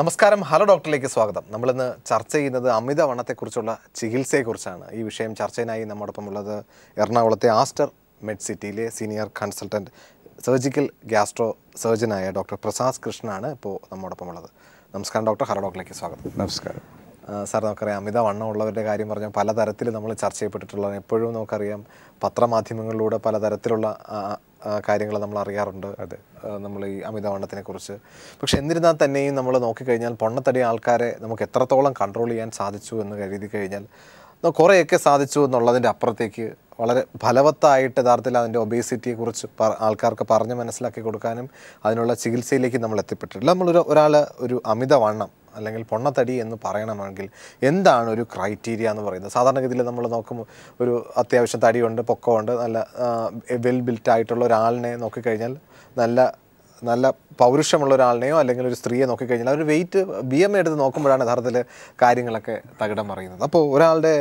നമസ്കാരം, ഹലോ ഡോക്ടറിലേക്ക് സ്വാഗതം. നമ്മളിന്ന് ചർച്ച ചെയ്യുന്നത് അമിതവണ്ണത്തെക്കുറിച്ചുള്ള ചികിത്സയെക്കുറിച്ചാണ്. ഈ വിഷയം ചർച്ചയിനായി നമ്മോടൊപ്പമുള്ളത് എറണാകുളത്തെ ആസ്റ്റർ മെഡ് സിറ്റിയിലെ സീനിയർ കൺസൾട്ടൻറ്റ് സർജിക്കൽ ഗ്യാസ്ട്രോ സർജനായ ഡോക്ടർ പ്രസാദ് കൃഷ്ണനാണ് ഇപ്പോൾ നമ്മോടൊപ്പമുള്ളത്. നമസ്കാരം ഡോക്ടർ, ഹലോ ഡോക്ടറിലേക്ക് സ്വാഗതം. നമസ്കാരം സാർ. നമുക്കറിയാം അമിതവണ്ണം ഉള്ളവരുടെ കാര്യം പറഞ്ഞാൽ പലതരത്തിൽ നമ്മൾ ചർച്ച ചെയ്യപ്പെട്ടിട്ടുള്ള, എപ്പോഴും നമുക്കറിയാം പത്രമാധ്യമങ്ങളിലൂടെ പലതരത്തിലുള്ള കാര്യങ്ങൾ നമ്മൾ അറിയാറുണ്ട്, അതെ, നമ്മൾ ഈ അമിതവണ്ണത്തിനെ കുറിച്ച്. പക്ഷെ എന്നിരുന്നാൽ തന്നെയും നമ്മൾ നോക്കിക്കഴിഞ്ഞാൽ പൊണ്ണത്തടി ആൾക്കാരെ നമുക്ക് എത്രത്തോളം കൺട്രോൾ ചെയ്യാൻ സാധിച്ചു എന്ന് കരുതി കഴിഞ്ഞാൽ കുറേയൊക്കെ സാധിച്ചു എന്നുള്ളതിൻ്റെ അപ്പുറത്തേക്ക് വളരെ ഫലവത്തായിട്ട് യഥാർത്ഥത്തിൽ അതിൻ്റെ ഒബേസിറ്റിയെക്കുറിച്ച് ആൾക്കാർക്ക് പറഞ്ഞ് മനസ്സിലാക്കി കൊടുക്കാനും അതിനുള്ള ചികിത്സയിലേക്ക് നമ്മൾ എത്തിപ്പെട്ടിട്ടില്ല. നമ്മളൊരു ഒരു അമിതവണ്ണം അല്ലെങ്കിൽ പൊണ്ണത്തടി എന്ന് പറയണമെങ്കിൽ എന്താണ് ഒരു ക്രൈറ്റീരിയ എന്ന് പറയുന്നത്? സാധാരണഗതിയിൽ നമ്മൾ നോക്കുമ്പോൾ ഒരു അത്യാവശ്യം തടിയുണ്ട്, പൊക്കമുണ്ട്, നല്ല വെൽ ബിൽറ്റ് ആയിട്ടുള്ള ഒരാളിനെ നോക്കിക്കഴിഞ്ഞാൽ, നല്ല നല്ല പൗരുഷമുള്ള ഒരാളിനെയോ അല്ലെങ്കിൽ ഒരു സ്ത്രീയെ നോക്കിക്കഴിഞ്ഞാൽ അവർ വെയിറ്റ് BMI എടുത്ത് നോക്കുമ്പോഴാണ് യഥാർത്ഥത്തിൽ കാര്യങ്ങളൊക്കെ തകിടം മറിയുന്നത്. അപ്പോൾ ഒരാളുടെ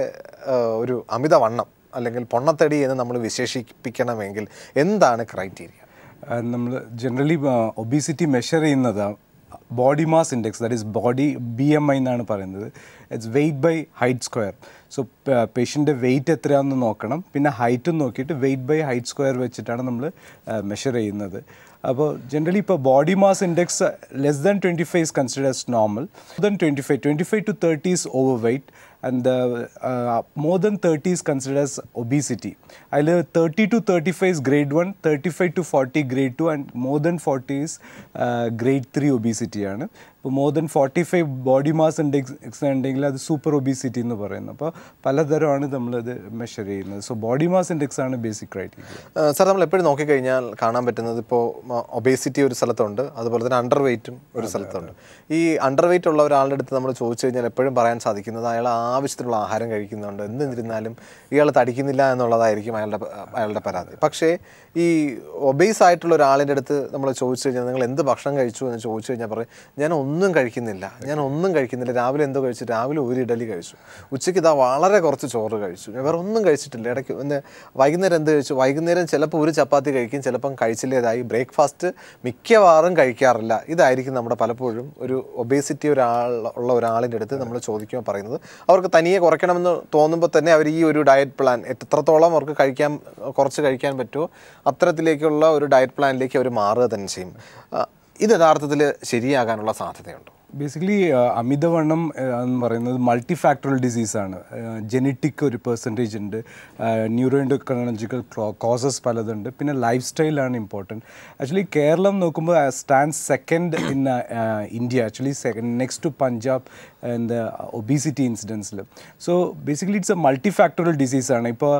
ഒരു അമിതവണ്ണം അല്ലെങ്കിൽ പൊണ്ണത്തടി എന്ന് നമ്മൾ വിശേഷിപ്പിക്കണമെങ്കിൽ എന്താണ് ക്രൈറ്റീരിയ? നമ്മൾ ജനറലി ഒബീസിറ്റി മെഷർ ചെയ്യുന്നത് body mass index, that is body BMI എന്നാണ് പറയുന്നത്. It's weight by height square. So പേഷ്യൻ്റെ വെയിറ്റ് എത്രയാണെന്ന് നോക്കണം, പിന്നെ ഹൈറ്റും നോക്കിയിട്ട് വെയ്റ്റ് ബൈ ഹൈറ്റ് സ്ക്വയർ വെച്ചിട്ടാണ് നമ്മൾ മെഷർ ചെയ്യുന്നത്. അപ്പോൾ ജനറലി ഇപ്പോൾ body mass index less than 25 is considered as normal. More than 25 to 30 is overweight, and more than 30 is considered as obesity. അതിൽ 30 to 35 is grade 1, 35 to 40 grade 2, and more than 40 is grade 3 ഒബീസിറ്റിയാണ്. ഇപ്പോൾ more than 45 body mass index ഉണ്ടെങ്കിൽ അത് super obesity എന്ന് പറയുന്നത്. അപ്പോൾ പലതരമാണ് നമ്മളത് measure ചെയ്യുന്നത്. സോ ബോഡി മാസ് ഇൻഡെക്സ് ആണ് ബേസിക് ക്രൈറ്റീരിയ. സാർ, നമ്മൾ എപ്പോഴും നോക്കിക്കഴിഞ്ഞാൽ കാണാൻ പറ്റുന്നത് ഇപ്പോൾ ഒബേസിറ്റി ഒരു സ്ഥലത്തുണ്ട്, അതുപോലെ തന്നെ അണ്ടർ വെയ്റ്റും ഒരു സ്ഥലത്തുണ്ട്. ഈ അണ്ടർ വെയ്റ്റ് ഉള്ള ഒരാളുടെ അടുത്ത് നമ്മൾ ചോദിച്ചു കഴിഞ്ഞാൽ എപ്പോഴും പറയാൻ സാധിക്കുന്നത് അയാൾ ആവശ്യത്തിനുള്ള ആഹാരം കഴിക്കുന്നുണ്ട്, എന്നിരുന്നാലും ഇയാൾ തടിക്കുന്നില്ല എന്നുള്ളതായിരിക്കും അയാളുടെ പരാതി. പക്ഷേ ഈ ഒബേസ് ആയിട്ടുള്ള ഒരാളിൻ്റെ അടുത്ത് നമ്മൾ ചോദിച്ചു കഴിഞ്ഞാൽ നിങ്ങൾ എന്ത് ഭക്ഷണം കഴിച്ചു എന്ന് ചോദിച്ചു കഴിഞ്ഞാൽ പറയും ഞാൻ ഒന്നും കഴിക്കുന്നില്ല, രാവിലെ എന്തോ കഴിച്ചു, രാവിലെ ഒരു ഇഡലി കഴിച്ചു, ഉച്ചയ്ക്ക് ഇതാ വളരെ കുറച്ച് ചോറ് കഴിച്ചു, വേറെ ഒന്നും കഴിച്ചിട്ടില്ല, ഇടയ്ക്ക് പിന്നെ വൈകുന്നേരം എന്ത് കഴിച്ചു, വൈകുന്നേരം ചിലപ്പോൾ ഒരു ചപ്പാത്തി കഴിക്കും, ചിലപ്പം കഴിച്ചില്ലേതായി, ബ്രേക്ക്ഫാസ്റ്റ് മിക്കവാറും കഴിക്കാറില്ല. ഇതായിരിക്കും നമ്മുടെ പലപ്പോഴും ഒരു ഒബേസിറ്റി ഉള്ള ഒരാളിൻ്റെ അടുത്ത് നമ്മൾ ചോദിക്കുമ്പോൾ പറയുന്നത്. അവർക്ക് തനിയെ കുറയ്ക്കണമെന്ന് തോന്നുമ്പോൾ തന്നെ അവർ ഈ ഒരു ഡയറ്റ് പ്ലാൻ എത്രത്തോളം അവർക്ക് കുറച്ച് കഴിക്കാൻ പറ്റുമോ അത്തരത്തിലേക്കുള്ള ഒരു ഡയറ്റ് പ്ലാനിലേക്ക് അവർ മാറുക തന്നെ ചെയ്യും. ഇത് യഥാർത്ഥത്തിൽ ശരിയാകാനുള്ള സാധ്യതയുണ്ടോ? ബേസിക്കലി അമിതവണ്ണം എന്ന് പറയുന്നത് മൾട്ടി ഫാക്ടറൽ ഡിസീസാണ്. ജെനറ്റിക് ഒരു പെർസെൻറ്റേജ് ഉണ്ട്, ന്യൂറോ എൻഡോക്രൈനോളജിക്കൽ കോസസ് പലതുണ്ട്, പിന്നെ ലൈഫ് സ്റ്റൈലാണ് ഇമ്പോർട്ടൻറ്റ്. ആക്ച്വലി കേരളം നോക്കുമ്പോൾ stand second in India, actually next to Punjab in the obesity ഇൻസിഡൻസിൽ. So basically it's a multi factoral ഡിസീസാണ്. ഇപ്പോൾ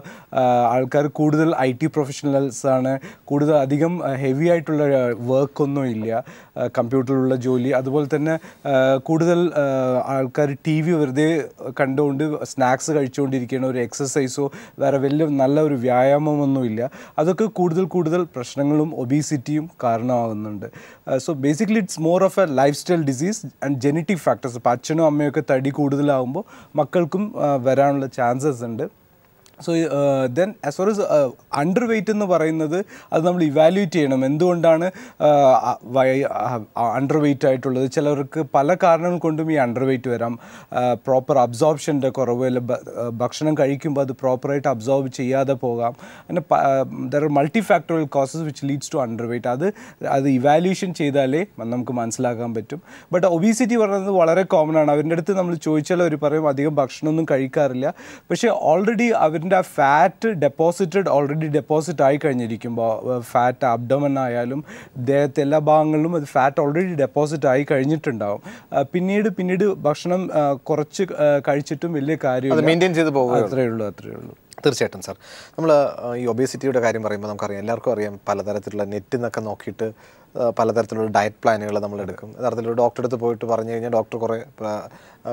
ആൾക്കാർ കൂടുതൽ IT പ്രൊഫഷണൽസാണ്, കൂടുതൽ അധികം ഹെവി ആയിട്ടുള്ള വർക്കൊന്നും ഇല്ല, കമ്പ്യൂട്ടറിലുള്ള ജോലി, അതുപോലെ തന്നെ കൂടുതൽ ആൾക്കാർ TV വെറുതെ കണ്ടുകൊണ്ട് സ്നാക്സ് കഴിച്ചുകൊണ്ടിരിക്കുകയാണ്, ഒരു എക്സസൈസോ വേറെ വലിയ നല്ല ഒരു വ്യായാമമൊന്നുമില്ല. അതൊക്കെ കൂടുതൽ പ്രശ്നങ്ങളും ഒബീസിറ്റിയും കാരണമാകുന്നുണ്ട്. So basically it's more of a lifestyle disease and genetic factors. ഇപ്പോൾ അച്ഛനും അമ്മയൊക്കെ തടി കൂടുതലാകുമ്പോൾ മക്കൾക്കും വരാനുള്ള ചാൻസസ് ഉണ്ട്. So then as far as underweight എന്ന് പറയുന്നത് അത് നമ്മൾ ഇവാലുവേറ്റ് ചെയ്യണം. എന്തുകൊണ്ടാണ് അണ്ടർ വെയ്റ്റ് ആയിട്ടുള്ളത്? ചിലർക്ക് പല കാരണങ്ങൾ കൊണ്ടും ഈ അണ്ടർ വെയ്റ്റ് വരാം. പ്രോപ്പർ അബ്സോർപ്ഷൻ്റെ കുറവ്, അല്ല ഭക്ഷണം കഴിക്കുമ്പോൾ അത് പ്രോപ്പറായിട്ട് അബ്സോർബ് ചെയ്യാതെ പോകാം. അങ്ങനെ there are multifactorial causes which leads to underweight. അത് ഇവാലുവേഷൻ ചെയ്താലേ നമുക്ക് മനസ്സിലാക്കാൻ പറ്റും. ബട്ട് ഒബീസിറ്റി പറയുന്നത് വളരെ കോമൺ ആണ്. അവരുടെ അടുത്ത് നമ്മൾ ചോദിച്ചാൽ അവർ പറയും അധികം ഭക്ഷണമൊന്നും കഴിക്കാറില്ല. പക്ഷേ ഓൾറെഡി അവരുടെ ഫാറ്റ് ഓൾറെഡി ഡെപ്പോസിറ്റ് ആയി കഴിഞ്ഞിരിക്കുമ്പോൾ, ഫാറ്റ് അബ്ഡമൻ ആയാലും ദേഹത്തെ എല്ലാ ഭാഗങ്ങളിലും അത് ഫാറ്റ് ഓൾറെഡി ഡെപ്പോസിറ്റ് ആയി കഴിഞ്ഞിട്ടുണ്ടാകും. പിന്നീട് ഭക്ഷണം കുറച്ച് കഴിച്ചിട്ടും വലിയ കാര്യം മെയിൻറ്റെയിൻ ചെയ്ത് പോകും. അത്രയേ ഉള്ളൂ. തീർച്ചയായിട്ടും സാർ, നമ്മൾ ഈ ഒബേസിറ്റിയുടെ കാര്യം പറയുമ്പോൾ നമുക്കറിയാം, എല്ലാവർക്കും അറിയാം, പലതരത്തിലുള്ള നെറ്റിൽ നിന്നൊക്കെ നോക്കിയിട്ട് പലതരത്തിലുള്ള ഡയറ്റ് പ്ലാനുകൾ നമ്മളെടുക്കും. യഥാർത്ഥത്തിലൊരു ഡോക്ടറെ അടുത്ത് പോയിട്ട് പറഞ്ഞു കഴിഞ്ഞാൽ ഡോക്ടർ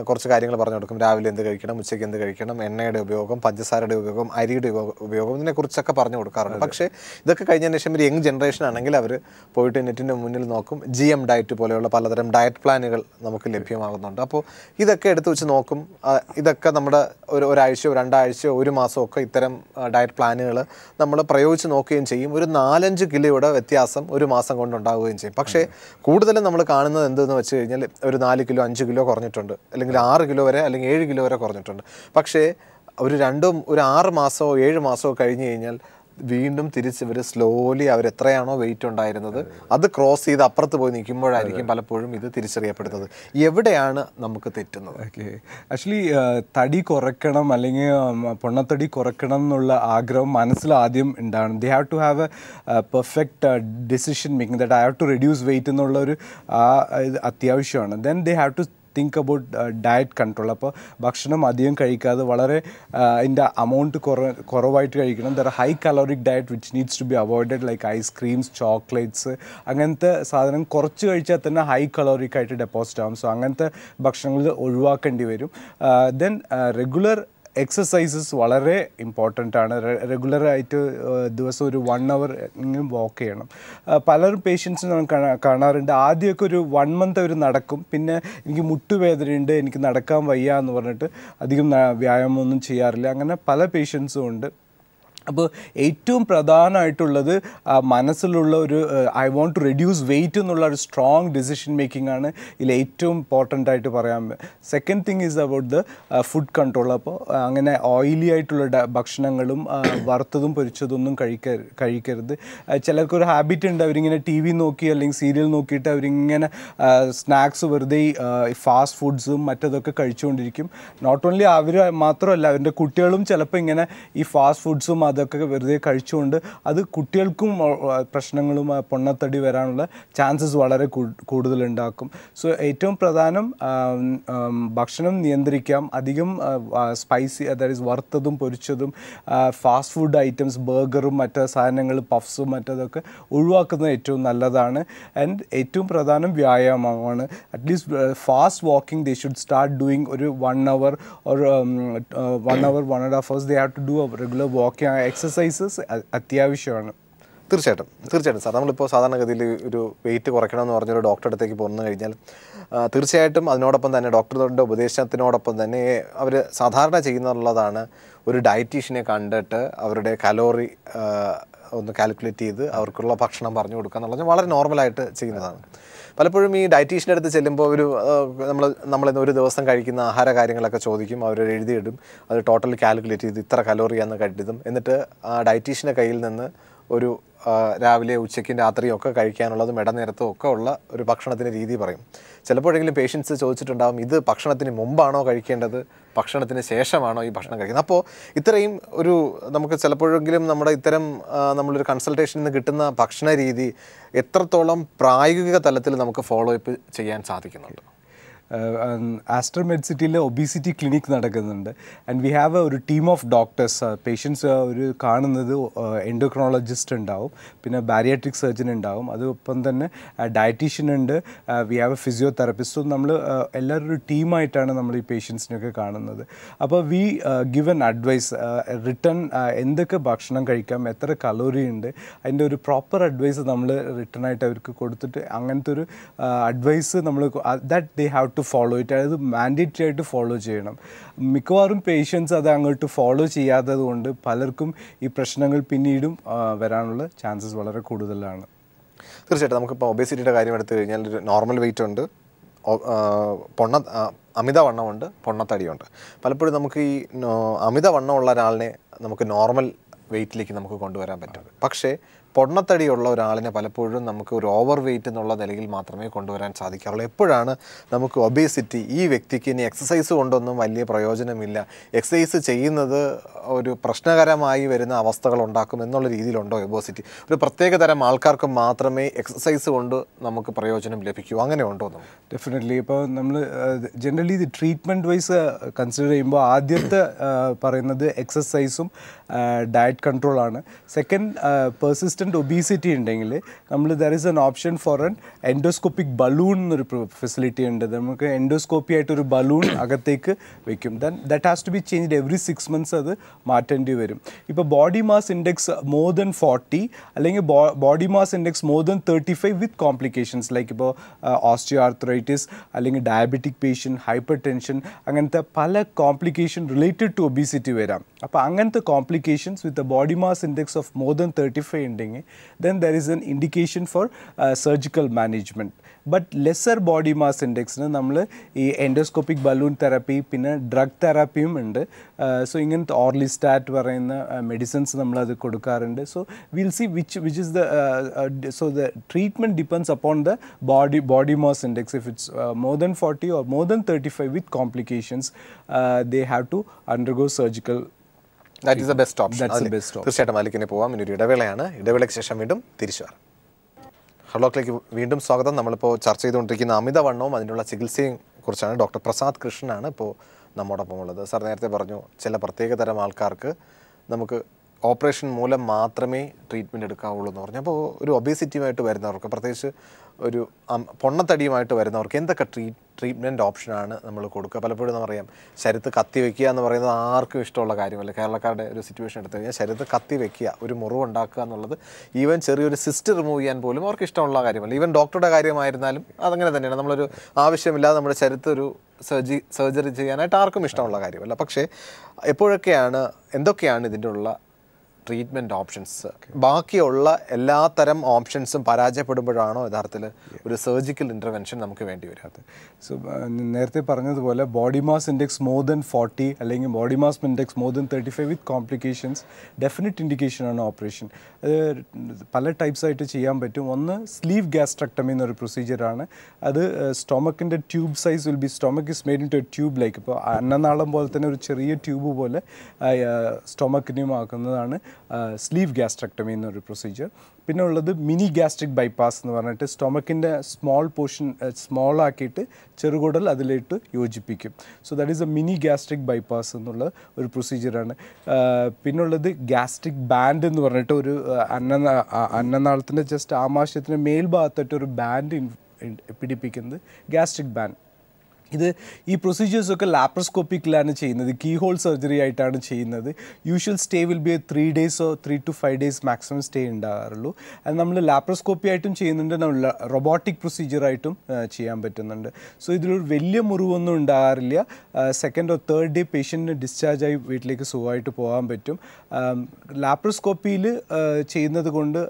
കുറച്ച് കാര്യങ്ങൾ പറഞ്ഞു കൊടുക്കും. രാവിലെ എന്ത് കഴിക്കണം, ഉച്ചയ്ക്ക് എന്ത് കഴിക്കണം, എണ്ണയുടെ ഉപയോഗം, പഞ്ചസാരയുടെ ഉപയോഗം, അരിയുടെ ഉപയോഗം, ഇതിനെക്കുറിച്ചൊക്കെ പറഞ്ഞു കൊടുക്കാറുണ്ട്. പക്ഷേ ഇതൊക്കെ കഴിഞ്ഞതിന് ശേഷം ഒരു യങ് ജനറേഷൻ ആണെങ്കിൽ അവർ പോയിട്ട് നെറ്റിൻ്റെ മുന്നിൽ നോക്കും. GM ഡയറ്റ് പോലെയുള്ള പലതരം ഡയറ്റ് പ്ലാനുകൾ നമുക്ക് ലഭ്യമാകുന്നുണ്ട്. അപ്പോൾ ഇതൊക്കെ എടുത്ത് വെച്ച് നോക്കും. ഇതൊക്കെ നമ്മുടെ ഒരാഴ്ചയോ 2 ആഴ്ചയോ 1 മാസമോ ഒക്കെ ഇത്തരം ഡയറ്റ് പ്ലാനുകൾ നമ്മൾ പ്രയോഗിച്ച് നോക്കുകയും ചെയ്യും. ഒരു 4-5 കിലോയുടെ വ്യത്യാസം ഒരു മാസം കൊണ്ടുണ്ടാവുകയും ചെയ്യും. പക്ഷേ കൂടുതലും നമ്മൾ കാണുന്നത് എന്തെന്ന് വെച്ച് കഴിഞ്ഞാൽ ഒരു 4 കിലോ 5 കിലോ കുറഞ്ഞിട്ടുണ്ട്, അല്ലെങ്കിൽ 6 കിലോ വരെ അല്ലെങ്കിൽ 7 കിലോ വരെ കുറഞ്ഞിട്ടുണ്ട്. പക്ഷേ ഒരു 6 മാസമോ 7 മാസമോ കഴിഞ്ഞ് കഴിഞ്ഞാൽ വീണ്ടും തിരിച്ച് ഇവർ സ്ലോലി അവരെത്രയാണോ വെയിറ്റ് ഉണ്ടായിരുന്നത് അത് ക്രോസ് ചെയ്ത് അപ്പുറത്ത് പോയി നിൽക്കുമ്പോഴായിരിക്കും പലപ്പോഴും ഇത് തിരിച്ചറിയപ്പെടുന്നത്. എവിടെയാണ് നമുക്ക് തെറ്റുന്നത്? ഓക്കെ, ആക്ച്വലി തടി കുറയ്ക്കണം അല്ലെങ്കിൽ പൊണ്ണത്തടി കുറയ്ക്കണം എന്നുള്ള ആഗ്രഹം മനസ്സിലാദ്യം ഉണ്ടാവണം. They have to have a perfect decision making that I have to reduce weight എന്നുള്ളൊരു അത്യാവശ്യമാണ്. Then they have to think about diet control. അപ്പോൾ ഭക്ഷണം അധികം കഴിക്കാതെ വളരെ അതിൻ്റെ അമൗണ്ട് കുറവായിട്ട് കഴിക്കണം. There high caloric diet which needs to be avoided, like ice creams, chocolates, അങ്ങനത്തെ സാധനം കുറച്ച് കഴിച്ചാൽ തന്നെ ഹൈ കലോറിക് ആയിട്ട് ഡെപ്പോസിറ്റ് ആകും. സോ അങ്ങനത്തെ ഭക്ഷണങ്ങൾ ഒഴിവാക്കേണ്ടി വരും. ദെൻ റെഗുലർ എക്സസൈസസ് വളരെ ഇമ്പോർട്ടൻ്റ് ആണ്. റെഗുലറായിട്ട് ദിവസം ഒരു 1 hour വാക്ക് ചെയ്യണം. പലരും പേഷ്യൻസിന് നമ്മൾ കാണാറുണ്ട് ആദ്യമൊക്കെ ഒരു 1 month അവർ നടക്കും, പിന്നെ എനിക്ക് മുട്ടുവേദനയുണ്ട്, എനിക്ക് നടക്കാൻ വയ്യ എന്ന് പറഞ്ഞിട്ട് അധികം വ്യായാമമൊന്നും ചെയ്യാറില്ല. അങ്ങനെ പല പേഷ്യൻസും ഉണ്ട്. അപ്പോൾ ഏറ്റവും പ്രധാനമായിട്ടുള്ളത് മനസ്സിലുള്ള ഒരു I want to reduce weight എന്നുള്ള ഒരു സ്ട്രോങ് ഡിസിഷൻ മേക്കിംഗ് ആണ് ഇതിൽ ഏറ്റവും ഇമ്പോർട്ടൻ്റ് ആയിട്ട് പറയാൻ. Second thing is about the food control. അപ്പോൾ അങ്ങനെ ഓയിലി ആയിട്ടുള്ള ഭക്ഷണങ്ങളും വറുത്തതും പൊരിച്ചതൊന്നും കഴിക്കരുത്. ചിലർക്കൊരു ഹാബിറ്റ് ഉണ്ട്, അവരിങ്ങനെ ടി വി നോക്കി അല്ലെങ്കിൽ സീരിയൽ നോക്കിയിട്ട് അവരിങ്ങനെ സ്നാക്സ് വെറുതെ ഫാസ്റ്റ് ഫുഡ്സും മറ്റതൊക്കെ കഴിച്ചുകൊണ്ടിരിക്കും. നോട്ട് ഓൺലി അവർ മാത്രമല്ല, അവരുടെ കുട്ടികളും ചിലപ്പോൾ ഇങ്ങനെ ഈ ഫാസ്റ്റ് ഫുഡ്സും അതൊക്കെ വെറുതെ കഴിച്ചുകൊണ്ട് അത് കുട്ടികൾക്കും പ്രശ്നങ്ങളും പൊണ്ണത്തടി വരാനുള്ള ചാൻസസ് വളരെ കൂടുതലുണ്ടാക്കും. സോ ഏറ്റവും പ്രധാനം ഭക്ഷണം നിയന്ത്രിക്കാം. അധികം സ്പൈസി, അതായത് വറുത്തതും പൊരിച്ചതും ഫാസ്റ്റ് ഫുഡ് ഐറ്റംസ്, ബർഗറും മറ്റ് സാധനങ്ങൾ, പഫ്സും മറ്റതൊക്കെ ഒഴിവാക്കുന്നത് ഏറ്റവും നല്ലതാണ്. ആൻഡ് ഏറ്റവും പ്രധാനം വ്യായാമമാണ്. At least fast walking they should start doing ഒരു 1 hour or 1 hour 1.5 hours. They have to do a regular walking. Exercises അത്യാവശ്യമാണ്. തീർച്ചയായിട്ടും തീർച്ചയായിട്ടും സാർ, നമ്മളിപ്പോൾ സാധാരണഗതിയിൽ ഒരു വെയിറ്റ് കുറയ്ക്കണമെന്ന് പറഞ്ഞൊരു ഡോക്ടറുടെ അടുത്തേക്ക് പോന്നു കഴിഞ്ഞാൽ തീർച്ചയായിട്ടും അതിനോടൊപ്പം തന്നെ ഡോക്ടറുടെ ഉപദേശത്തിനോടൊപ്പം തന്നെ അവർ സാധാരണ ചെയ്യുന്നുള്ളതാണ് ഒരു ഡയറ്റീഷ്യനെ കണ്ടിട്ട് അവരുടെ കലോറി ഒന്ന് കാൽക്കുലേറ്റ് ചെയ്ത് അവർക്കുള്ള ഭക്ഷണം പറഞ്ഞു കൊടുക്കുക എന്നുള്ളത് വളരെ നോർമലായിട്ട് ചെയ്യുന്നതാണ്. പലപ്പോഴും ഈ ഡയറ്റീഷ്യൻ്റെ അടുത്ത് ചെല്ലുമ്പോൾ നമ്മളിന്ന് ഒരു ദിവസം കഴിക്കുന്ന ആഹാര കാര്യങ്ങളൊക്കെ ചോദിക്കും, അവർ എഴുതിയിടും, അത് ടോട്ടൽ കാൽക്കുലേറ്റ് ചെയ്ത് ഇത്ര കലോറിയാണെന്ന് കരുതും. എന്നിട്ട് ആ ഡയറ്റീഷ്യൻ്റെ കയ്യിൽ നിന്ന് ഒരു രാവിലെ ഉച്ചയ്ക്കും രാത്രിയും ഒക്കെ കഴിക്കാനുള്ളതും ഇടനേരത്തും ഒക്കെ ഉള്ള ഒരു ഭക്ഷണത്തിൻ്റെ രീതി പറയും. ചിലപ്പോഴെങ്കിലും പേഷ്യൻസ് ചോദിച്ചിട്ടുണ്ടാകും, ഇത് ഭക്ഷണത്തിന് മുമ്പാണോ കഴിക്കേണ്ടത്, ഭക്ഷണത്തിന് ശേഷമാണോ ഈ ഭക്ഷണം കഴിക്കുന്നത്? അപ്പോൾ ഇത്രയും ഒരു നമുക്ക് ചിലപ്പോഴെങ്കിലും നമ്മുടെ ഇത്തരം നമ്മളൊരു കൺസൾട്ടേഷനിൽ നിന്ന് കിട്ടുന്ന ഭക്ഷണ രീതി എത്രത്തോളം പ്രായോഗിക തലത്തിൽ നമുക്ക് ഫോളോ അപ്പ് ചെയ്യാൻ സാധിക്കുന്നുണ്ട്? ആസ്റ്റർ മെഡ് സിറ്റിയിലെ ഒബീസിറ്റി ക്ലിനിക് നടക്കുന്നുണ്ട്. ആൻഡ് വി ഹാവ് ഒരു ടീം ഓഫ് ഡോക്ടേഴ്സ്. പേഷ്യൻസ് ഒരു കാണുന്നത് എൻഡോക്രോളജിസ്റ്റ് ഉണ്ടാവും, പിന്നെ ബാരിയാട്രിക് സർജൻ ഉണ്ടാവും, അതൊപ്പം തന്നെ ഡയറ്റീഷ്യൻ ഉണ്ട്, വി ഹാവ് എ ഫിസിയോതെറാപ്പിസ്റ്റും. നമ്മൾ എല്ലാവരും ഒരു ടീമായിട്ടാണ് നമ്മൾ ഈ പേഷ്യൻസിനൊക്കെ കാണുന്നത്. അപ്പോൾ we give an advice written, എന്തൊക്കെ ഭക്ഷണം കഴിക്കാം, എത്ര കലോറി ഉണ്ട്, അതിൻ്റെ ഒരു പ്രോപ്പർ അഡ്വൈസ് നമ്മൾ റിട്ടേൺ ആയിട്ട് അവർക്ക് കൊടുത്തിട്ട് അങ്ങനത്തെ ഒരു അഡ്വൈസ് നമ്മൾ that they have to follow it. അതായത് മാൻഡേറ്ററി ആയിട്ട് ഫോളോ ചെയ്യണം. മിക്കവാറും പേഷ്യൻസ് അത് അങ്ങോട്ട് ഫോളോ ചെയ്യാത്തത് കൊണ്ട് പലർക്കും ഈ പ്രശ്നങ്ങൾ പിന്നീടും വരാനുള്ള ചാൻസസ് വളരെ കൂടുതലാണ്. തീർച്ചയായിട്ടും നമുക്കിപ്പോൾ ഒബേസിറ്റിയുടെ കാര്യം എടുത്തു കഴിഞ്ഞാൽ നോർമൽ വെയിറ്റ് ഉണ്ട്, അമിതവണ്ണമുണ്ട്, പൊണ്ണത്തടിയുണ്ട്. പലപ്പോഴും നമുക്ക് ഈ അമിതവണ്ണമുള്ള ഒരാളിനെ നമുക്ക് നോർമൽ വെയിറ്റിലേക്ക് നമുക്ക് കൊണ്ടുവരാൻ പറ്റും. പക്ഷേ പൊണ്ണത്തടിയുള്ള ഒരാളിനെ പലപ്പോഴും നമുക്ക് ഒരു ഓവർ വെയിറ്റ് എന്നുള്ള നിലയിൽ മാത്രമേ കൊണ്ടുവരാൻ സാധിക്കാവുള്ളൂ. എപ്പോഴാണ് നമുക്ക് ഒബേസിറ്റി, ഈ വ്യക്തിക്ക് ഇനി എക്സസൈസ് കൊണ്ടൊന്നും വലിയ പ്രയോജനമില്ല, എക്സസൈസ് ചെയ്യുന്നത് ഒരു പ്രശ്നകരമായി വരുന്ന അവസ്ഥകൾ ഉണ്ടാക്കും എന്നുള്ള രീതിയിലുണ്ടോ ഒബേസിറ്റി? ഒരു പ്രത്യേക തരം ആൾക്കാർക്ക് മാത്രമേ എക്സസൈസ് കൊണ്ട് നമുക്ക് പ്രയോജനം ലഭിക്കൂ, അങ്ങനെ ഉണ്ടോ? ഡെഫിനറ്റ്ലി. ഇപ്പോൾ നമ്മൾ ജനറലി ഇത് ട്രീറ്റ്മെൻറ്റ് വൈസ് കൺസിഡർ ചെയ്യുമ്പോൾ ആദ്യത്തെ പറയുന്നത് എക്സസൈസും ഡയറ്റ് കൺട്രോളാണ്. സെക്കൻഡ് പേഴ്സിസ്റ്റൻ്റ് persistent obesity ഉണ്ടെങ്കിൽ നമ്മൾ there is an option for an endoscopic balloon എന്നൊരു ഫെസിലിറ്റി ഉണ്ട്. നമുക്ക് എൻഡോസ്കോപ്പി ആയിട്ടൊരു ബലൂൺ അകത്തേക്ക് വെക്കും. Then that has to be changed every 6 months അത് മാറ്റേണ്ടി വരും. ഇപ്പോൾ body mass index more than 40 അല്ലെങ്കിൽ body mass index more than 35 with complications like ഇപ്പോൾ ഓസ്റ്റിയോആർത്രൈറ്റിസ് അല്ലെങ്കിൽ ഡയബറ്റിക് പേഷ്യൻ്റ്, ഹൈപ്പർ ടെൻഷൻ, അങ്ങനത്തെ പല കോംപ്ലിക്കേഷൻ റിലേറ്റഡ് ടു ഒബീസിറ്റി വരാം. അപ്പോൾ അങ്ങനത്തെ complications with body mass index of more than 35 ഉണ്ടെങ്കിൽ then there is an indication for surgical management. But lesser body mass ഇൻഡെക്സിന് നമ്മൾ ഈ എൻഡോസ്കോപ്പിക് ബലൂൺ തെറാപ്പി പിന്നെ ഡ്രഗ് തെറാപ്പിയും ഉണ്ട്. സോ ഇങ്ങനത്തെ ഓർലിസ്റ്റാറ്റ് പറയുന്ന മെഡിസിൻസ് നമ്മളത് കൊടുക്കാറുണ്ട്. So will see which is the so the treatment depends upon the body mass index. If it's more than 40 or more than 35 with complications, they have to undergo surgical. That is the best option. That's the best option. തീർച്ചയായിട്ടും മാലിക്കിനെ പോവാം. ഇനി ഒരു ഇടവേളയാണ്. ഇടവേളയ്ക്ക് ശേഷം വീണ്ടും തിരിച്ചു വരാം. ഹലോക്കിലേക്ക് വീണ്ടും സ്വാഗതം. നമ്മളിപ്പോൾ ചർച്ച ചെയ്തുകൊണ്ടിരിക്കുന്ന അമിതവണ്ണവും അതിനുള്ള ചികിത്സയും കുറിച്ചാണ്. ഡോക്ടർ പ്രസാദ് കൃഷ്ണനാണ് ഇപ്പോൾ നമ്മോടൊപ്പം ഉള്ളത്. സാർ നേരത്തെ പറഞ്ഞു ചില പ്രത്യേകതരം ആൾക്കാർക്ക് നമുക്ക് ഓപ്പറേഷൻ മൂലം മാത്രമേ ട്രീറ്റ്മെൻറ്റ് എടുക്കാവുള്ളൂ എന്ന് പറഞ്ഞു. അപ്പോൾ ഒരു ഒബേസിറ്റിയുമായിട്ട് വരുന്നവർക്ക്, പ്രത്യേകിച്ച് ഒരു പൊണ്ണത്തടിയുമായിട്ട് വരുന്നവർക്ക് എന്തൊക്കെ ട്രീറ്റ്മെൻറ്റ് ഓപ്ഷനാണ് നമ്മൾ കൊടുക്കുക? പലപ്പോഴും നമുക്കറിയാം ശരീരത്ത് കത്തി വയ്ക്കുക എന്ന് പറയുന്നത് ആർക്കും ഇഷ്ടമുള്ള കാര്യമല്ല. കേരളക്കാരുടെ ഒരു സിറ്റുവേഷൻ എടുത്തു കഴിഞ്ഞാൽ ശരീരത്ത് കത്തി വയ്ക്കുക, ഒരു മുറിവ് ഉണ്ടാക്കുക എന്നുള്ളത് ഈവൻ ചെറിയൊരു സിസ്റ്റ് റിമൂവ് ചെയ്യാൻ പോലും അവർക്ക് ഇഷ്ടമുള്ള കാര്യമല്ല. ഈവൻ ഡോക്ടറുടെ കാര്യമായിരുന്നാലും അതങ്ങനെ തന്നെയാണ്. നമ്മളൊരു ആവശ്യമില്ലാതെ നമ്മുടെ ശരീരത്ത് ഒരു സർജറി ചെയ്യാനായിട്ട് ആർക്കും ഇഷ്ടമുള്ള കാര്യമല്ല. പക്ഷേ എപ്പോഴൊക്കെയാണ്, എന്തൊക്കെയാണ് ഇതിൻ്റെ ഉള്ള ട്രീറ്റ്മെൻറ്റ് ഓപ്ഷൻസ്? ബാക്കിയുള്ള എല്ലാ തരം ഓപ്ഷൻസും പരാജയപ്പെടുമ്പോഴാണോ യഥാർത്ഥത്തിൽ ഒരു സർജിക്കൽ ഇൻ്റർവെൻഷൻ നമുക്ക് വേണ്ടി വരാത്തത്? സോ നേരത്തെ പറഞ്ഞതുപോലെ body mass index more than 40 അല്ലെങ്കിൽ body mass index more than 35 with complications definite ഇൻഡിക്കേഷനാണ് ഓപ്പറേഷൻ. അത് പല ടൈപ്സായിട്ട് ചെയ്യാൻ പറ്റും. ഒന്ന് സ്ലീവ് ഗാസ്ട്രക്ടമി എന്നൊരു പ്രൊസീജിയറാണ്. അത് സ്റ്റൊമക്കിൻ്റെ tube size will be, stomach is made into a tube like, ഇപ്പോൾ അന്നനാളം പോലെ തന്നെ ഒരു ചെറിയ ട്യൂബ് പോലെ സ്റ്റൊമക്കിനും ആക്കുന്നതാണ് സ്ലീവ് ഗാസ്ട്രക്ടമി എന്നൊരു പ്രൊസീജിയർ. പിന്നെ ഉള്ളത് മിനി ഗാസ്ട്രിക് ബൈപ്പാസ് എന്ന് പറഞ്ഞിട്ട് സ്റ്റൊമക്കിൻ്റെ സ്മോൾ പോർഷൻ സ്മോളാക്കിയിട്ട് ചെറുകുടൽ അതിലിട്ട് യോജിപ്പിക്കും. So that is a mini gastric bypass എന്നുള്ള ഒരു പ്രൊസീജിയറാണ്. പിന്നുള്ളത് ഗാസ്ട്രിക് ബാൻഡ് എന്ന് പറഞ്ഞിട്ട് ഒരു അന്നനാളത്തിൻ്റെ ജസ്റ്റ് ആമാശയത്തിൻ്റെ മേൽഭാഗത്തായിട്ട് ഒരു ബാൻഡ് പിടിപ്പിക്കുന്നത് ഗാസ്ട്രിക് ബാൻഡ്. ഇത് ഈ പ്രൊസീജിയേഴ്സൊക്കെ ലാപ്രോസ്കോപ്പിക്കിലാണ് ചെയ്യുന്നത്. കീ ഹോൾ സർജറി ആയിട്ടാണ് ചെയ്യുന്നത്. Usual stay will be 3 days or 3 to 5 days maximum stay ഉണ്ടാകാറുള്ളൂ. അത് നമ്മൾ ലാപ്രോസ്കോപ്പി ആയിട്ടും ചെയ്യുന്നുണ്ട്, നമ്മൾ റൊബോട്ടിക് പ്രൊസീജിയറായിട്ടും ചെയ്യാൻ പറ്റുന്നുണ്ട്. സോ ഇതിലൊരു വലിയ മുറിവൊന്നും ഉണ്ടാകാറില്ല. 2nd or 3rd day പേഷ്യൻറ്റിന് ഡിസ്ചാർജായി വീട്ടിലേക്ക് സുഖമായിട്ട് പോകാൻ പറ്റും. ലാപ്രോസ്കോപ്പിയിൽ ചെയ്യുന്നത് കൊണ്ട്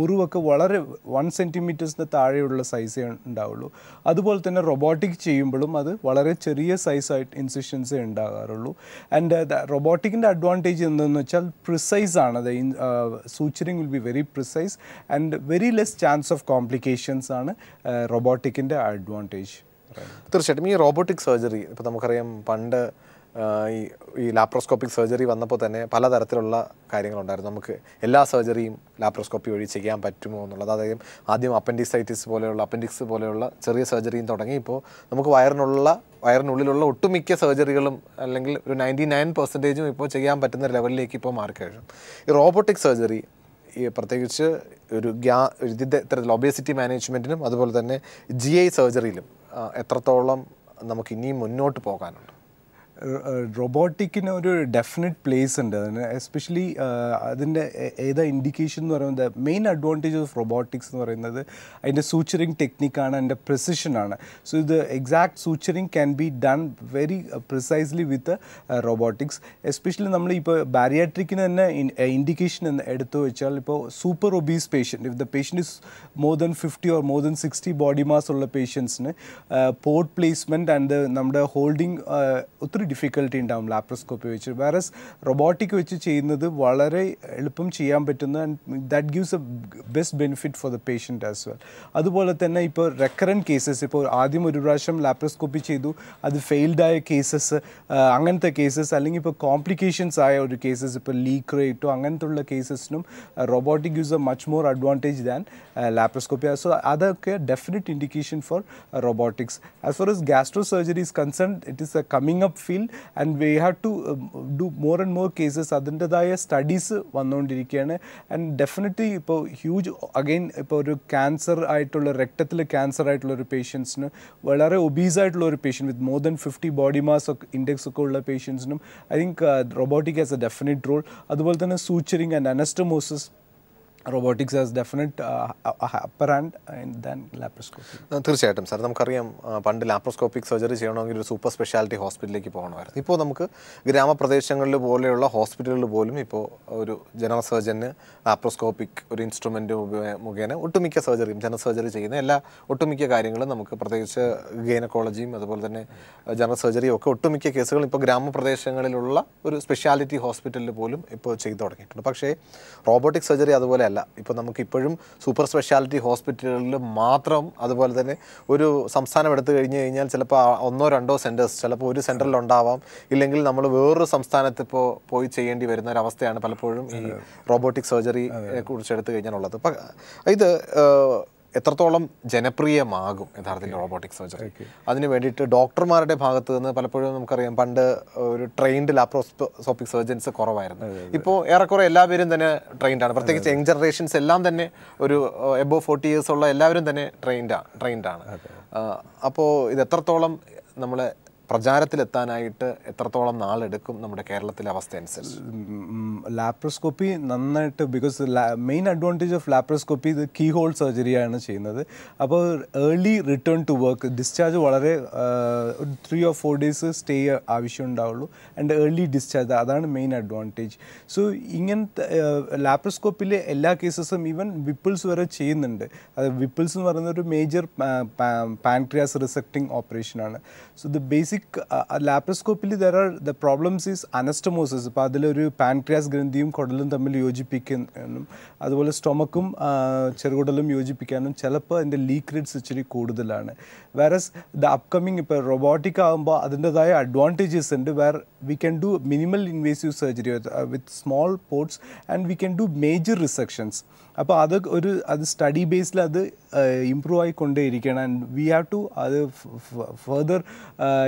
മുറിവൊക്കെ വളരെ 1 cm താഴെയുള്ള സൈസേ ഉണ്ടാവുള്ളൂ. അതുപോലെ തന്നെ റൊബോട്ടിക് ചെയ്യുമ്പോഴും അത് വളരെ ചെറിയ സൈസായിട്ട് ഇൻസിഷൻസേ ഉണ്ടാകാറുള്ളൂ. ആൻഡ് റൊബോട്ടിക്കിൻ്റെ അഡ്വാൻറ്റേജ് എന്തെന്ന് വെച്ചാൽ പ്രിസൈസാണ്. അത് suturing will be very precise and very less chance of complications ആണ് റൊബോട്ടിക്കിൻ്റെ അഡ്വാൻറ്റേജ്. തീർച്ചയായിട്ടും ഈ റോബോട്ടിക് സർജറി ഇപ്പോൾ നമുക്കറിയാം പണ്ട് ഈ ലാപ്രോസ്കോപ്പിക് സർജറി വന്നപ്പോൾ തന്നെ പലതരത്തിലുള്ള കാര്യങ്ങളുണ്ടായിരുന്നു. നമുക്ക് എല്ലാ സർജറിയും ലാപ്രോസ്കോപ്പി വഴി ചെയ്യാൻ പറ്റുമോ എന്നുള്ളത്. അതായത് ആദ്യം അപ്പൻഡിസൈറ്റിസ് പോലെയുള്ള, അപ്പൻഡിക്സ് പോലെയുള്ള ചെറിയ സർജറിയും തുടങ്ങി ഇപ്പോൾ നമുക്ക് വയറിനുള്ളിലുള്ള ഒട്ടുമിക്ക സർജറികളും അല്ലെങ്കിൽ ഒരു 99% ഇപ്പോൾ ചെയ്യാൻ പറ്റുന്ന ലെവലിലേക്ക് ഇപ്പോൾ മാറി കഴിഞ്ഞു. ഈ റോബോട്ടിക് സർജറി ഈ പ്രത്യേകിച്ച് ഒരു ഇത്തരത്തിൽ ഒബേസിറ്റി മാനേജ്മെൻറ്റിനും അതുപോലെ തന്നെ GI സർജറിയിലും എത്രത്തോളം നമുക്ക് ഇനിയും മുന്നോട്ട് പോകാനുണ്ട്? റൊബോട്ടിക്കിന് ഒരു ഡെഫിനിറ്റ് പ്ലേസ് ഉണ്ട്. അതിന് എസ്പെഷ്യലി അതിൻ്റെ ഏതാ ഇൻഡിക്കേഷൻ എന്ന് പറയുന്നത് മെയിൻ അഡ്വാൻറ്റേജ് ഓഫ് റൊബോട്ടിക്സ് എന്ന് പറയുന്നത് അതിൻ്റെ സൂച്ചറിങ് ടെക്നിക്കാണ്, അതിൻ്റെ പ്രിസിഷനാണ്. സോ ഇത് exact suturing can be done very precisely with robotics. Especially നമ്മൾ ഇപ്പോൾ ബാരിയാട്രിക്കിന് തന്നെ ഇൻഡിക്കേഷൻ എടുത്തു വെച്ചാൽ ഇപ്പോൾ super obese patient, if the patient is more than 50 or more than 60 body mass ഉള്ള പേഷ്യൻസിന് പോർട്ട് പ്ലേസ്മെൻറ്റ് ആൻഡ് നമ്മുടെ ഹോൾഡിങ് ഒത്തിരി ഡിഫിക്കൽട്ടി ഉണ്ടാകും ലാപ്രോസ്കോപ്പി വെച്ച്. വേറെ റൊബോട്ടിക് വെച്ച് ചെയ്യുന്നത് വളരെ എളുപ്പം ചെയ്യാൻ പറ്റുന്ന and that gives a best benefit for the patient as well. അതുപോലെ തന്നെ ഇപ്പോൾ റെക്കറൻറ്റ് കേസസ്, ഇപ്പോൾ ആദ്യം ഒരു പ്രാവശ്യം ലാപ്രോസ്കോപ്പി ചെയ്തു അത് ഫെയിൽഡായ കേസസ്, അങ്ങനത്തെ കേസസ്, അല്ലെങ്കിൽ ഇപ്പോൾ കോംപ്ലിക്കേഷൻസ് ആയ ഒരു കേസസ്, ഇപ്പോൾ ലീക്ക് റേറ്റോ അങ്ങനത്തെ ഉള്ള കേസസിനും robotic use a much more advantage than laparoscopy. So അതൊക്കെ definite indication for robotics. As far as gastro surgery is concerned, it is a coming up field. field and we have to do more and more cases adindadaya studies vanondirikana and definitely ipo huge again ipo oru cancer aayittulla rektathile cancer aayittulla oru patients nu valare obese aayittulla oru patient with more than 50 body mass index okke ulla patients nu I think robotic has a definite role adupol thana suturing and anastomosis robotics has definite upper hand and then laparoscopy. തീർച്ചയായിട്ടും sir നമുക്കറിയാം പണ്ട് laparoscopic surgery ചെയ്യണമെങ്കിൽ ഒരു super speciality ഹോസ്പിറ്റലിലേക്ക് പോകണമായിരുന്നു. ഇപ്പോൾ നമുക്ക് ഗ്രാമപ്രദേശങ്ങളിൽ പോലെയുള്ള ഹോസ്പിറ്റലുകളിൽ പോലും ഇപ്പോൾ ഒരു ജനറൽ സർജന് ലാപ്രോസ്കോപ്പിക് ഒരു ഇൻസ്ട്രുമെൻ്റ് മുഖേന ഒട്ടുമിക്ക സർജറിയും ജനറൽ സർജറി ചെയ്യുന്ന എല്ലാ ഒട്ടുമിക്ക കാര്യങ്ങളും നമുക്ക് പ്രത്യേകിച്ച് ഗൈനക്കോളജിയും അതുപോലെ തന്നെ ജനറൽ സർജറിയും ഒക്കെ ഒട്ടുമിക്ക കേസുകൾ ഇപ്പോൾ ഗ്രാമപ്രദേശങ്ങളിലുള്ള ഒരു സ്പെഷ്യാലിറ്റി ഹോസ്പിറ്റലിൽ പോലും ഇപ്പോൾ ചെയ്തു തുടങ്ങിയിട്ടുണ്ട്. പക്ഷേ റോബോട്ടിക് സർജറി അതുപോലെ അല്ല. ഇപ്പോൾ നമുക്കിപ്പോഴും സൂപ്പർ സ്പെഷ്യാലിറ്റി ഹോസ്പിറ്റലുകളിൽ മാത്രം അതുപോലെ തന്നെ ഒരു സംസ്ഥാനം എടുത്തു കഴിഞ്ഞ് കഴിഞ്ഞാൽ ചിലപ്പോൾ ഒന്നോ രണ്ടോ സെൻറ്റേഴ്സ് ചിലപ്പോൾ ഒരു സെൻറ്ററിൽ ഉണ്ടാവാം, ഇല്ലെങ്കിൽ നമ്മൾ വേറൊരു സംസ്ഥാനത്ത് ഇപ്പോൾ പോയി ചെയ്യേണ്ടി വരുന്ന ഒരവസ്ഥയാണ് പലപ്പോഴും ഈ റോബോട്ടിക് സർജറിയെ കുറിച്ചെടുത്ത് കഴിഞ്ഞാലുള്ളത്. അപ്പം ഇത് എത്രത്തോളം ജനപ്രിയമാകും യഥാർത്ഥത്തിൽ റോബോട്ടിക് സർജറി? അതിന് വേണ്ടിയിട്ട് ഡോക്ടർമാരുടെ ഭാഗത്ത് നിന്ന് പലപ്പോഴും നമുക്കറിയാം പണ്ട് ഒരു ട്രെയിൻഡ് ലാപ്രോസ്കോപ്പിക് സർജൻസ് കുറവായിരുന്നു. ഇപ്പോൾ ഏറെക്കുറെ എല്ലാവരും തന്നെ ട്രെയിൻഡാണ്. പ്രത്യേകിച്ച് യങ് ജനറേഷൻസ് എല്ലാം തന്നെ ഒരു എബോവ് 40 years ഉള്ള എല്ലാവരും തന്നെ ട്രെയിൻഡാണ്. അപ്പോൾ ഇത് എത്രത്തോളം നമ്മൾ പ്രചാരത്തിലെത്താനായിട്ട് എത്രത്തോളം നാളെടുക്കും നമ്മുടെ കേരളത്തിലെ അവസ്ഥ അനുസരിച്ച്? ലാപ്രോസ്കോപ്പി നന്നായിട്ട് because main advantage of laparoscopy ഇത് കീ ഹോൾ സർജറിയാണ് ചെയ്യുന്നത്. അപ്പോൾ early return to work, discharge വളരെ 3 or 4 days സ്റ്റേ ആവശ്യം ഉണ്ടാവുള്ളൂ ആൻഡ് ഏർലി ഡിസ്ചാർജ്, അതാണ് മെയിൻ അഡ്വാൻറ്റേജ്. സോ ഇങ്ങനത്തെ ലാപ്രോസ്കോപ്പിലെ എല്ലാ കേസസും ഈവൻ വിപ്പിൾസ് വരെ ചെയ്യുന്നുണ്ട്. അത് വിപ്പിൾസ് എന്ന് പറയുന്ന ഒരു മേജർ പാൻക്രിയാസ് റിസെക്റ്റിംഗ് ഓപ്പറേഷനാണ്. സോ ദ ബേസിക് ലാപ്രോസ്കോപ്പിൽ the problems is anastomosis. ഇപ്പോൾ അതിലൊരു പാൻക്രിയാസ് ഗ്രന്ഥിയും കുടലും തമ്മിൽ യോജിപ്പിക്കാനും അതുപോലെ സ്റ്റൊമക്കും ചെറുകുടലും യോജിപ്പിക്കാനും ചിലപ്പോൾ അതിൻ്റെ ലീക്ക് റേറ്റ്സ് ഇച്ചിരി കൂടുതലാണ്. വേറെസ് ദ അപ്കമ്മിങ് ഇപ്പോൾ റോബോട്ടിക് ആകുമ്പോൾ അതിൻ്റെതായ അഡ്വാൻറ്റേജസ് ഉണ്ട്. Where we can do minimal invasive surgery with small ports and we can do major resections. അപ്പോൾ അത് സ്റ്റഡി ബേസിൽ അത് ഇമ്പ്രൂവ് ആയിക്കൊണ്ടേ ഇരിക്കണം. ആൻഡ് വി ഹാവ് ടു അത് ഫെർദർ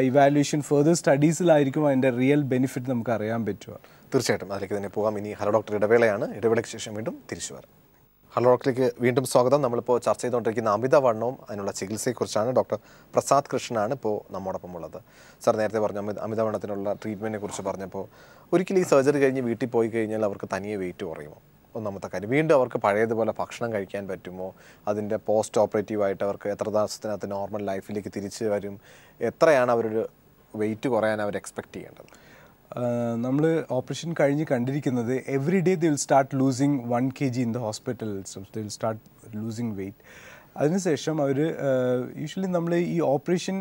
ഇവാലുവേഷൻ, ഫെർദർ സ്റ്റഡീസിലായിരിക്കും അതിൻ്റെ റിയൽ ബെനിഫിറ്റ് നമുക്ക് അറിയാൻ പറ്റുക. തീർച്ചയായിട്ടും അതിലേക്ക് തന്നെ പോകാം. ഇനി ഹലോ ഡോക്ടർ ഇടവേളയാണ്, ഇടവേളയ്ക്ക് ശേഷം വീണ്ടും തിരിച്ചു വരാം. ഹലോ ഡോക്ടറിലേക്ക് വീണ്ടും സ്വാഗതം. നമ്മളിപ്പോൾ ചർച്ച ചെയ്തുകൊണ്ടിരിക്കുന്ന അമിതവണ്ണവും അതിനുള്ള ചികിത്സയെക്കുറിച്ചാണ്. ഡോക്ടർ പ്രസാദ് കൃഷ്ണനാണ് ഇപ്പോൾ നമ്മോടൊപ്പം ഉള്ളത്. സാർ നേരത്തെ പറഞ്ഞു അമിതവണ്ണത്തിനുള്ള ട്രീറ്റ്മെൻറ്റിനെ കുറിച്ച് പറഞ്ഞപ്പോൾ ഒരിക്കലും ഈ സർജറി കഴിഞ്ഞ് വീട്ടിൽ പോയി കഴിഞ്ഞാൽ അവർക്ക് തനിയെ വെയിറ്റ് കുറയുമോ? ഒന്നാമത്തെ കാര്യം, വീണ്ടും അവർക്ക് പഴയതുപോലെ ഭക്ഷണം കഴിക്കാൻ പറ്റുമോ? അതിൻ്റെ പോസ്റ്റ് ഓപ്പറേറ്റീവായിട്ട് അവർക്ക് എത്ര ദിവസത്തിനകത്ത് നോർമൽ ലൈഫിലേക്ക് തിരിച്ച് വരും? എത്രയാണ് അവരൊരു വെയിറ്റ് കുറയാൻ അവർ എക്സ്പെക്റ്റ് ചെയ്യേണ്ടത്? നമ്മൾ ഓപ്പറേഷൻ കഴിഞ്ഞ് കണ്ടിരിക്കുന്നത് every day they will start losing 1 kg in the hospital, they will start losing weight. അതിനുശേഷം അവർ യൂഷ്വലി നമ്മൾ ഈ ഓപ്പറേഷൻ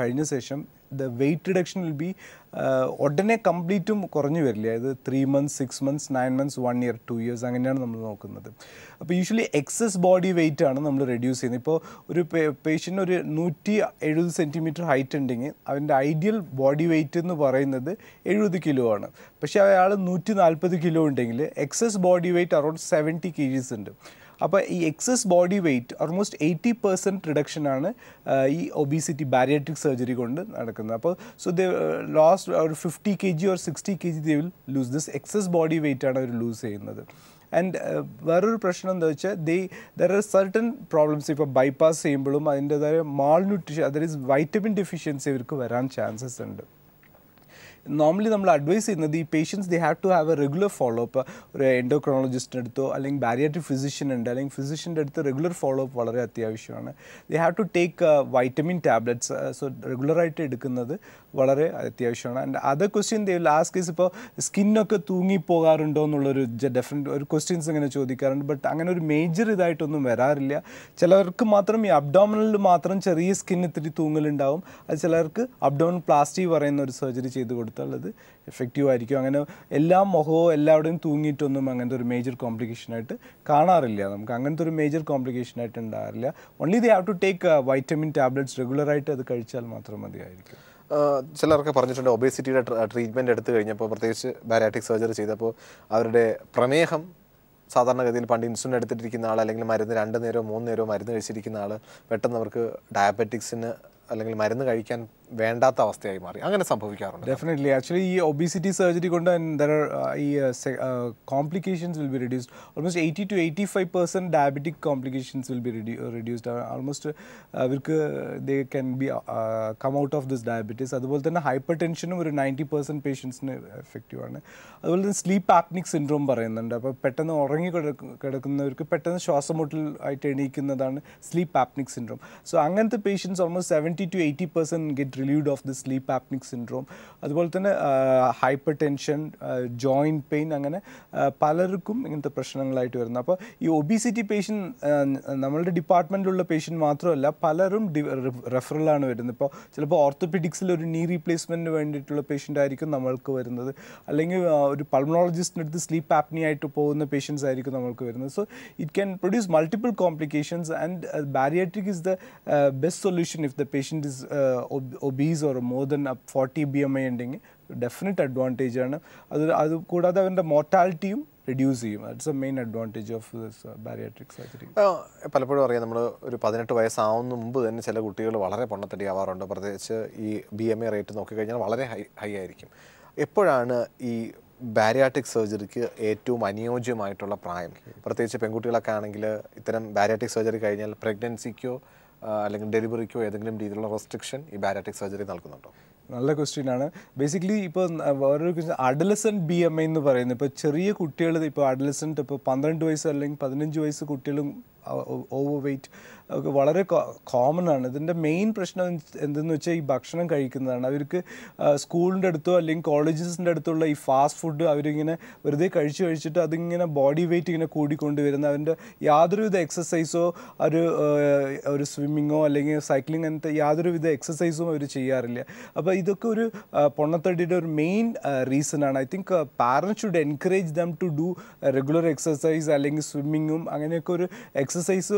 കഴിഞ്ഞ ശേഷം the weight reduction will be ഉടനെ കംപ്ലീറ്റും കുറഞ്ഞു വരില്ല. അത് 3 months 6 months 9 months 1 year 2 years അങ്ങനെയാണ് നമ്മൾ നോക്കുന്നത്. അപ്പോൾ യൂഷ്വലി എക്സസ് ബോഡി വെയിറ്റ് ആണ് നമ്മൾ റെഡ്യൂസ് ചെയ്യുന്നത്. ഇപ്പോൾ ഒരു പേഷ്യൻ്റിന് ഒരു 170 cm ഹൈറ്റ് ഉണ്ടെങ്കിൽ അവൻ്റെ ഐഡിയൽ ബോഡി വെയിറ്റ് എന്ന് പറയുന്നത് 70 kg ആണ്. പക്ഷേ അയാൾ 140 kg ഉണ്ടെങ്കിൽ excess body weight around 70 kg ഉണ്ട്. അപ്പോൾ ഈ എക്സസ് ബോഡി വെയിറ്റ് ഓൾമോസ്റ്റ് 80% റിഡക്ഷനാണ് ഈ ഒബീസിറ്റി ബാരിയാട്രിക് സർജറി കൊണ്ട് നടക്കുന്നത്. അപ്പോൾ സോ ദേ ലോസ്റ്റ് ഒരു 50 kg or 60 kg they will lose. This excess body weight ആണ് അവർ ലൂസ് ചെയ്യുന്നത്. ആൻഡ് വേറൊരു പ്രശ്നം എന്താ വെച്ചാൽ ദർ ആർ സർട്ടൺ പ്രോബ്ലംസ് ഇപ്പോൾ ബൈപ്പാസ് ചെയ്യുമ്പോഴും അതിൻ്റെതായ malnutrition, there is vitamin deficiency ഇവർക്ക് വരാൻ ചാൻസസ് ഉണ്ട്. നോർമലി നമ്മൾ അഡ്വൈസ് ചെയ്യുന്നത് ഈ patients they have to have a regular follow up. ഒരു എൻഡോക്രോളജിസ്റ്റിൻ്റെ അടുത്തോ അല്ലെങ്കിൽ ബാരിയാട്രിക് ഫിസിഷ്യൻ ഉണ്ട് അല്ലെങ്കിൽ ഫിസിഷ്യൻ്റെ അടുത്ത് റെഗുലർ ഫോളോ അപ്പ് വളരെ അത്യാവശ്യമാണ്. They have to take vitamin tablets, so റെഗുലറായിട്ട് എടുക്കുന്നത് വളരെ അത്യാവശ്യമാണ്. And other question they will ask is ഇപ്പോൾ സ്കിന്നൊക്കെ തൂങ്ങിപ്പോകാറുണ്ടോ എന്നുള്ളൊരു ഡെഫിനറ്റ് ഒരു ക്വസ്റ്റ്യൻസ് ഇങ്ങനെ ചോദിക്കാറുണ്ട്. ബട്ട് അങ്ങനെ ഒരു മേജർ ഇതായിട്ടൊന്നും വരാറില്ല. ചിലർക്ക് മാത്രം ഈ അബ്ഡോമിനലിൽ മാത്രം ചെറിയ സ്കിൻ ഇത്തിരി തൂങ്ങലുണ്ടാവും. അത് ചിലർക്ക് അബ്ഡോമിൻ പ്ലാസ്റ്റി പറയുന്ന ഒരു സർജറി ചെയ്ത് കൊടുക്കും ത് എഫക്റ്റീവ് ആയിരിക്കും. അങ്ങനെ എല്ലാ മുഖവും എല്ലാവരുടെയും തൂങ്ങിയിട്ടൊന്നും അങ്ങനത്തെ ഒരു മേജർ കോംപ്ലിക്കേഷനായിട്ട് കാണാറില്ല. നമുക്ക് അങ്ങനത്തെ ഒരു മേജർ കോംപ്ലിക്കേഷനായിട്ട് ഉണ്ടാകാറില്ല. Only they have to take vitamin tablets റെഗുലറായിട്ട്, അത് കഴിച്ചാൽ മാത്രം മതിയായിരിക്കും. ചിലർക്ക് പറഞ്ഞിട്ടുണ്ട് ഒബേസിറ്റിയുടെ ട്രീറ്റ്മെൻറ്റ് എടുത്തു കഴിഞ്ഞപ്പോൾ പ്രത്യേകിച്ച് ബാരിയാട്രിക് സർജറി ചെയ്തപ്പോൾ അവരുടെ പ്രമേഹം സാധാരണഗതിയിൽ പണ്ട് ഇൻസുലിൻ എടുത്തിട്ടിരിക്കുന്ന ആൾ അല്ലെങ്കിൽ മരുന്ന് 2 നേരമോ 3 നേരമോ മരുന്ന് കഴിച്ചിരിക്കുന്ന ആൾ പെട്ടെന്ന് അവർക്ക് ഡയബറ്റിക്സിന് അല്ലെങ്കിൽ മരുന്ന് കഴിക്കാൻ വേണ്ടാത്ത അവസ്ഥയായി മാറി, അങ്ങനെ സംഭവിക്കാറുണ്ട്. ഡെഫിനറ്റ്ലി ആക്ച്വലി ഈ ഒബീസിറ്റി സർജറി കൊണ്ട് ഈ complications will be reduced. Almost 80 to 85% diabetic complications will be reduced. Almost അവർക്ക് they can be come out of this diabetes. അതുപോലെ തന്നെ ഹൈപ്പർ ടെൻഷനും ഒരു 90% പേഷ്യൻസിന് എഫക്റ്റീവ് ആണ്. അതുപോലെ തന്നെ സ്ലീപ്പ് ആപ്നിക് സിൻഡ്രോം പറയുന്നുണ്ട്. അപ്പോൾ പെട്ടെന്ന് ഉറങ്ങി കിടക്കുന്നവർക്ക് പെട്ടെന്ന് ശ്വാസമുട്ടൽ ആയിട്ട് എണീക്കുന്നതാണ് സ്ലീപ്പ് ആപ്നിക് സിൻഡ്രോം. സോ അങ്ങനത്തെ patients almost 70 to 80% get relieved of the sleep apneic syndrome. അതുപോലെ തന്നെ ഹൈപ്പർടെൻഷൻ, ജോയിൻറ്റ് പെയിൻ, അങ്ങനെ പലർക്കും ഇങ്ങനത്തെ പ്രശ്നങ്ങളായിട്ട് വരുന്നത്. അപ്പോൾ ഈ ഒബീസിറ്റി പേഷ്യൻ്റ് നമ്മളുടെ ഡിപ്പാർട്ട്മെൻറ്റിലുള്ള പേഷ്യൻ്റ് മാത്രമല്ല, പലരും റെഫറലാണ് വരുന്നത്. ഇപ്പോൾ ചിലപ്പോൾ ഓർത്തോപെഡിക്സിൽ ഒരു നീ റീപ്ലേസ്മെൻറ്റിന് വേണ്ടിയിട്ടുള്ള പേഷ്യൻ്റ് ആയിരിക്കും നമ്മൾക്ക് വരുന്നത്, അല്ലെങ്കിൽ ഒരു പൾമോളജിസ്റ്റിൻ്റെ അടുത്ത് സ്ലീപ്പ് ആപ്നി ആയിട്ട് പോകുന്ന പേഷ്യൻസ് ആയിരിക്കും നമ്മൾക്ക് വരുന്നത്. So it can produce multiple complications and bariatric is the best solution if the patient is obese or more than 40 BMI ending, definite advantage ആണ്. അത് കൂടാതെ അവൻ്റെ മോർട്ടാലിറ്റിയും reduce ചെയ്യും. That's the main advantage of this bariatric surgery. പലപ്പോഴും അറിയാം, നമ്മൾ ഒരു 18 വയസ്സാവുന്ന മുമ്പ് തന്നെ ചില കുട്ടികൾ വളരെ പൊണ്ണത്തടി ആവാറുണ്ട്. പ്രത്യേകിച്ച് ഈ BMI റേറ്റ് നോക്കിക്കഴിഞ്ഞാൽ വളരെ ഹൈ ആയിരിക്കും. എപ്പോഴാണ് ഈ ബാരിയാട്രിക് സർജറിക്ക് ഏറ്റവും അനുയോജ്യമായിട്ടുള്ള പ്രായം? പ്രത്യേകിച്ച് പെൺകുട്ടികളൊക്കെ ആണെങ്കിൽ ഇത്തരം ബാരിയാട്രിക് സർജറി കഴിഞ്ഞാൽ പ്രഗ്നൻസിക്കോ അല്ലെങ്കിൽ ഡെലിവറിക്കോ ഏതെങ്കിലും രീതിയിലുള്ള റെസ്ട്രിക്ഷൻ ഈ ബാരിയാട്രിക് സർജറി നൽകുന്നുണ്ടോ? നല്ല ക്വസ്റ്റ്യൻ ആണ്. ബേസിക്കലി ഇപ്പോൾ വേറൊരു ക്വസ്റ്റ്യൻ, അഡലസെൻറ്റ് BMI എന്ന് പറയുന്നത് ഇപ്പോൾ ചെറിയ കുട്ടികൾ, ഇപ്പോൾ അഡലസെൻറ്റ് ഇപ്പോൾ 12 വയസ്സ് അല്ലെങ്കിൽ 15 വയസ്സ് കുട്ടികളും ഓവർ വെയ്റ്റ് ഒക്കെ വളരെ കോമൺ ആണ്. ഇതിൻ്റെ മെയിൻ പ്രശ്നം എന്തെന്ന് വെച്ചാൽ ഈ ഭക്ഷണം കഴിക്കുന്നതാണ്. അവർക്ക് സ്കൂളിൻ്റെ അടുത്തോ അല്ലെങ്കിൽ കോളേജസിൻ്റെ അടുത്തുള്ള ഈ ഫാസ്റ്റ് ഫുഡ് അവരിങ്ങനെ വെറുതെ കഴിച്ചിട്ട് അതിങ്ങനെ ബോഡി വെയ്റ്റ് ഇങ്ങനെ കൂടിക്കൊണ്ടുവരുന്ന, അവൻ്റെ യാതൊരുവിധ എക്സസൈസോ ഒരു സ്വിമ്മിങ്ങോ അല്ലെങ്കിൽ സൈക്ലിംഗ് അങ്ങനത്തെ യാതൊരുവിധ എക്സസൈസും അവർ ചെയ്യാറില്ല. അപ്പോൾ ഇതൊക്കെ ഒരു പൊണ്ണത്തടിയുടെ ഒരു മെയിൻ റീസണാണ്. I think parents should encourage them to do regular exercise അല്ലെങ്കിൽ സ്വിമ്മിങ്ങും അങ്ങനെയൊക്കെ ഒരു എക്സസൈസ്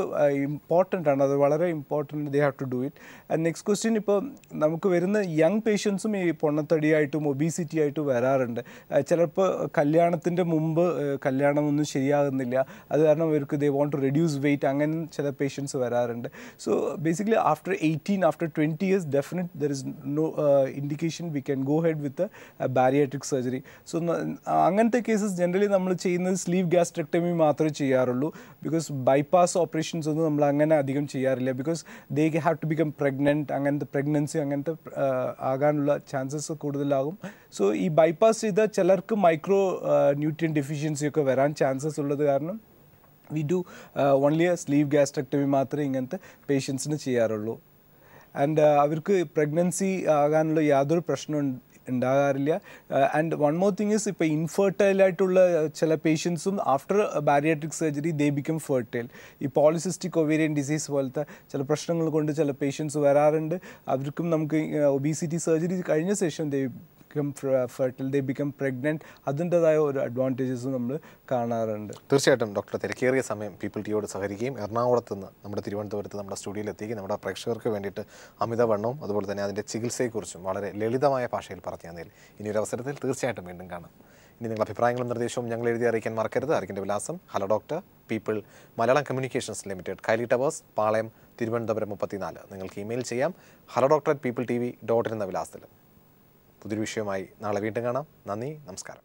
ഇമ്പോർട്ടൻ്റ് ആണ്. അത് വളരെ important, they have to do it. And next question, ഇപ്പോൾ നമുക്ക് വരുന്ന യങ് പേഷ്യൻസും ഈ പൊണ്ണത്തടിയായിട്ടും ഒബീസിറ്റി ആയിട്ടും വരാറുണ്ട്. ചിലപ്പോൾ കല്യാണത്തിൻ്റെ മുമ്പ് കല്യാണമൊന്നും ശരിയാകുന്നില്ല, അത് കാരണം അവർക്ക് they want to reduce weight, അങ്ങനെ ചില പേഷ്യൻസ് വരാറുണ്ട്. So basically after 18, after 20 years, definite there is no indication we can go ahead with a bariatric surgery. So അങ്ങനത്തെ കേസസ് ജനറലി നമ്മൾ ചെയ്യുന്നത് സ്ലീവ് ഗാസ്ട്രക്ടമി മാത്രമേ ചെയ്യാറുള്ളൂ. ബിക്കോസ് ബൈപ്പാസ് ഓപ്പറേഷൻസ് ഒന്നും നമ്മൾ അങ്ങനെ അധികം ചെയ്യാറില്ല. Because they have to become pregnant, അങ്ങനത്തെ പ്രഗ്നൻസി അങ്ങനത്തെ ആകാനുള്ള ചാൻസസ് കൂടുതലാകും. സോ ഈ ബൈപ്പാസ് ചെയ്താൽ ചിലർക്ക് മൈക്രോ ന്യൂട്രിയൻ ഡെഫിഷ്യൻസിയൊക്കെ വരാൻ ചാൻസസ് ഉള്ളത് കാരണം we do only sleeve gastrectomy മാത്രമേ ഇങ്ങനത്തെ പേഷ്യൻസിന് ചെയ്യാറുള്ളൂ. ആൻഡ് അവർക്ക് പ്രഗ്നൻസി ആകാനുള്ള യാതൊരു പ്രശ്നവും ഉണ്ടാകാറില്ല. And one more thing is, ഇപ്പോൾ ഇൻഫെർട്ടൈലായിട്ടുള്ള ചില പേഷ്യൻസും after bariatric surgery they become fertile. ഈ പോളിസിസ്റ്റിക് ഒവേരിയൻ ഡിസീസ് പോലത്തെ ചില പ്രശ്നങ്ങൾ കൊണ്ട് ചില പേഷ്യൻസ് വരാറുണ്ട്. അവർക്കും നമുക്ക് ഒബീസിറ്റി സർജറി കഴിഞ്ഞ ശേഷം they become fertile, they become pregnant. അതിൻ്റെതായ ഒരു അഡ്വാൻറ്റേജസും നമ്മൾ കാണാറുണ്ട്. തീർച്ചയായിട്ടും ഡോക്ടർ, തിരക്കേറിയ സമയം പീപ്പിൾ ടിയോട് സഹകരിക്കുകയും എറണാകുളത്ത് നിന്ന് നമ്മുടെ തിരുവനന്തപുരത്ത് നമ്മുടെ സ്റ്റുഡിയോയിൽ എത്തിക്കുകയും നമ്മുടെ പ്രേക്ഷകർക്ക് വേണ്ടിയിട്ട് അമിതവണ്ണവും അതുപോലെ തന്നെ അതിൻ്റെ ചികിത്സയെക്കുറിച്ചും വളരെ ലളിതമായ ഭാഷയിൽ പറഞ്ഞതിൽ ഇനിയൊരവസരത്തിൽ തീർച്ചയായിട്ടും വീണ്ടും കാണാം. ഇനി നിങ്ങളുടെ അഭിപ്രായങ്ങളും നിർദ്ദേശവും ഞങ്ങൾ എഴുതി അറിയിക്കാൻ മറക്കരുത്. അറിയിക്കേണ്ട വിലാസം: hello doctor, people Malayalam communications limited, Kaili towers, Palayam, Thiruvananthapuram 34. നിങ്ങൾക്ക് ഇമെയിൽ ചെയ്യാം hello@peopletv.in എന്ന വിലാസത്തിൽ. പുതിയൊരു വിഷയവുമായി നാളെ വീണ്ടും കാണാം. നന്ദി, നമസ്കാരം.